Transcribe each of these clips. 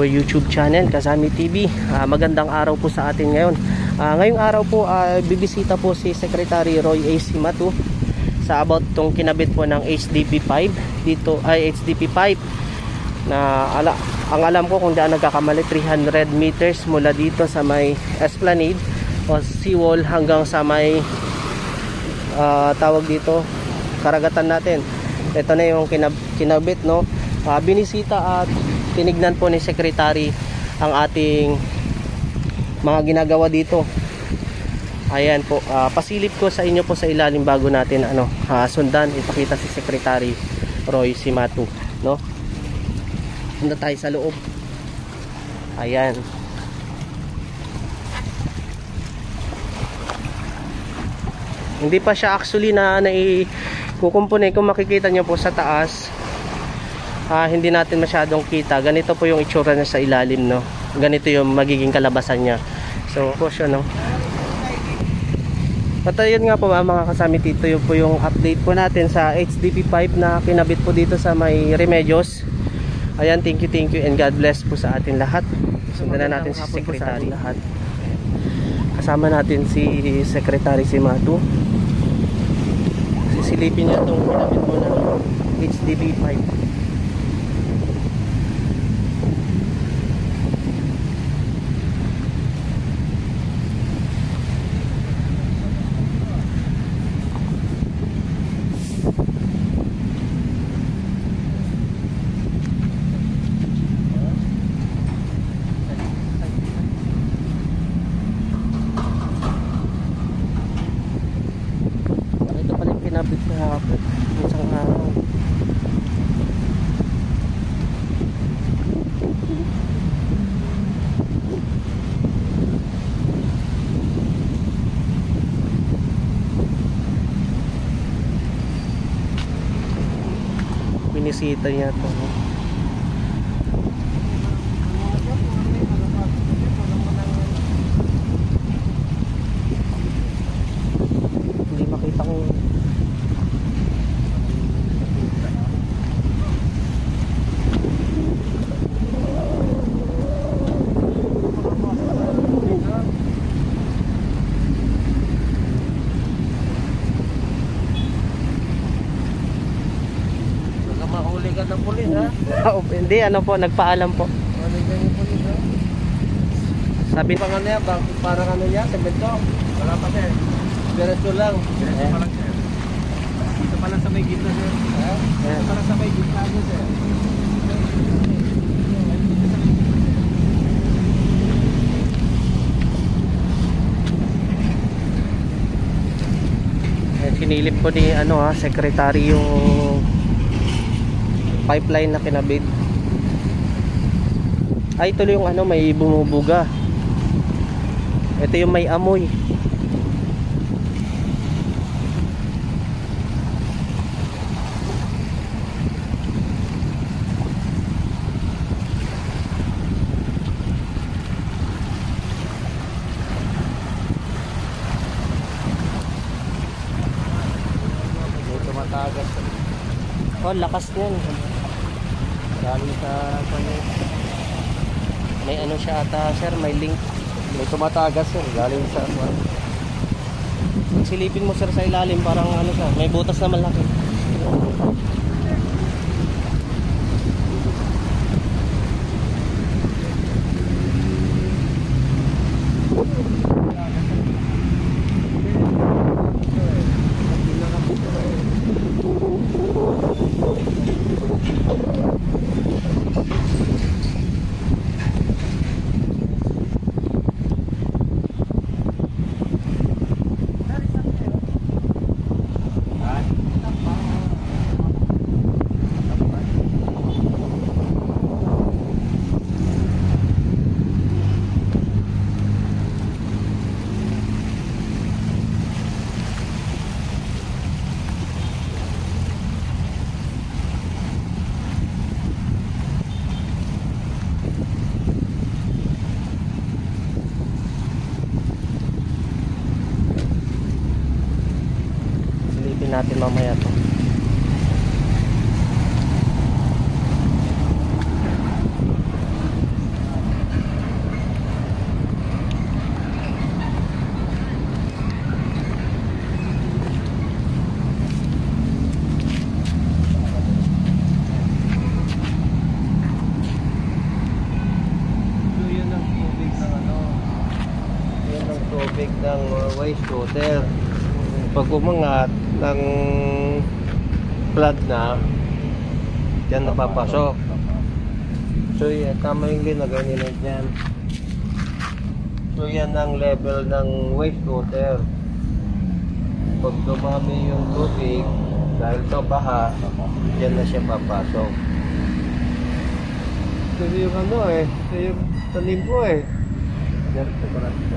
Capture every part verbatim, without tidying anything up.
our YouTube channel, Ka Zammy T V. Uh, magandang araw po sa atin ngayon. Uh, ngayong araw po, uh, bibisita po si Secretary Roy A. Cimatu sa about tong kinabit po ng H D P E five dito, ay H D P E five na ala, ang alam ko kung daan nagkakamali, three hundred meters mula dito sa may Esplanade o seawall hanggang sa may uh, tawag dito, Karagatan natin. Ito na yung kinab kinabit, no? Uh, binisita at tinignan po ni Secretary ang ating mga ginagawa dito. Ayan po, uh, pasilip ko sa inyo po sa ilalim bago natin ano, uh, sundan, ipakita si Secretary Roy Cimatu, no? Punta tayo sa loob. Ayan. Hindi pa siya actually na naikukumpone. Kung makikita nyo po sa taas, ah, hindi natin masyadong kita. Ganito po yung itsura niya sa ilalim, no? Ganito yung magiging kalabasan niya. So, po siya, no? At ayun nga po mga kasamit, ito yun po yung update po natin sa H D P E five na kinabit po dito sa may Remedios. Ayan, thank you, thank you, and God bless po sa atin lahat. Sundan na natin si Secretary lahat. Kasama natin si Secretary Cimatu. Sisilipin niya itong kinabit po ng H D P E five. Pinabit na ako isang araw. Binisita niya ito, no? Hindi makita ko ng pulis, ha? Oh, hindi, ano po, nagpaalam po. Ano yung pulis, ha? Sabi pa nga niya, parang ano niya, semento. Wala pa siya, eh. Diretso lang. Diretso pa lang siya. Dito pa lang sa may gitna siya. Dito pa lang sa may gitna siya. Sinilip po ni, ano ha, Secretary yung pipeline na kinabit. Ay, tuloy yung ano, may bumubuga. Ito yung may amoy. Oh, lakas niyan. Galing sa panit. May ano siya ata, sir, may link. May tumatagas, sir, galing sa kwan. Silipin mo, sir, sa ilalim, parang ano siya, may butas na malaki. ng Norway shooter. Pag umangat ng flood na, diyan napapasok. So yan, tama yung ginagawa nila dyan. So yan ang level ng waste water. Pag dumami yung tubig dahil sa baha, diyan na siya papasok. So yung ano eh, so yung talim ko eh.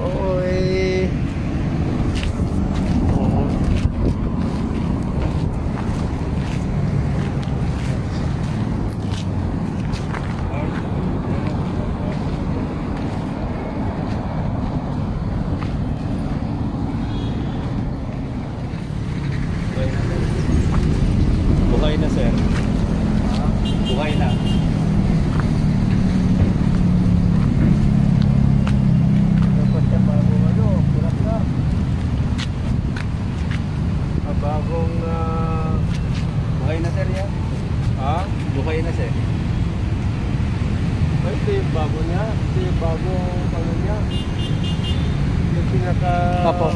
Oo eh. Buhay na sir. Buhay na. Dapat siya bagong ano, kurap na. Bagong uh... buhay na sir yan. Ha? Buhay na sir. Ay, ito yung bago niya. Ito yung bagong ano niya. Yung pinaka... Apo.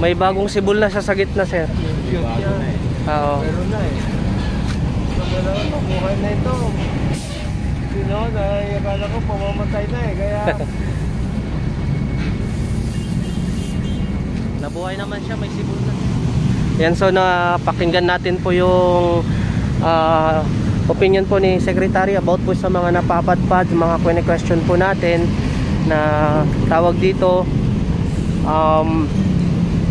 May bagong sibol na siya sa gitna sir. Yung bago na eh. Oo. Meron na eh. So gano'n, buhay na ito. Sino, nakakala ko pumamatay na eh, kaya... Nabuhay naman siya, may sibol na. Yan, so napakinggan natin po yung uh, opinion po ni Secretary about po sa mga napapadpad, mga question po natin na tawag dito um,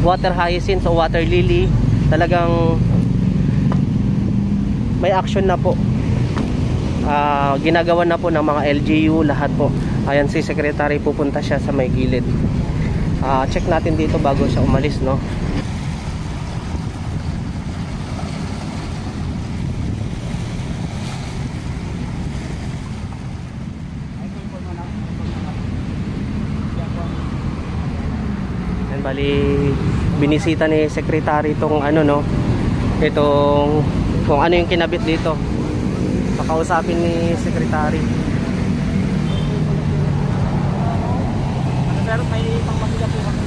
water hyacinth o water lily. Talagang may action na po, uh, ginagawa na po ng mga L G U lahat po. Ayan si Secretary, pupunta siya sa may gilid. uh, Check natin dito bago siya umalis, no? Ayan, bali binisita ni Secretary itong ano, no? Itong kung ano yung kinabit dito. Pakausapin ni Secretary. Ano pero may pangmasila po kami.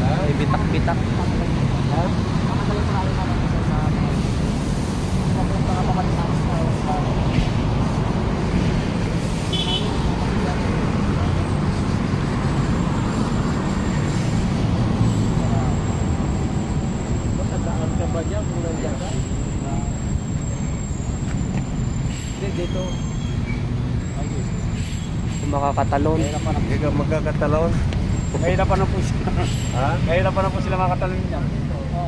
Ah, ibitak-bitak. Ah, dito makakatalon. Magkakatalon. Kahirapan na po sila. Ha? Kahirapan na po sila makatalon niya. Oo.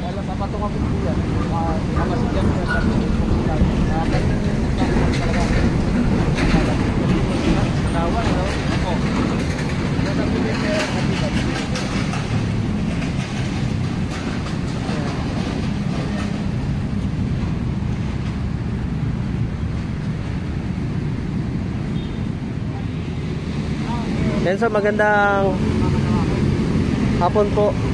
Kaya sa patong ako po yan. Mamasigyan ko sa Sanawan, no? Oo. Nasabihin kaya yan. So magandang hapon po.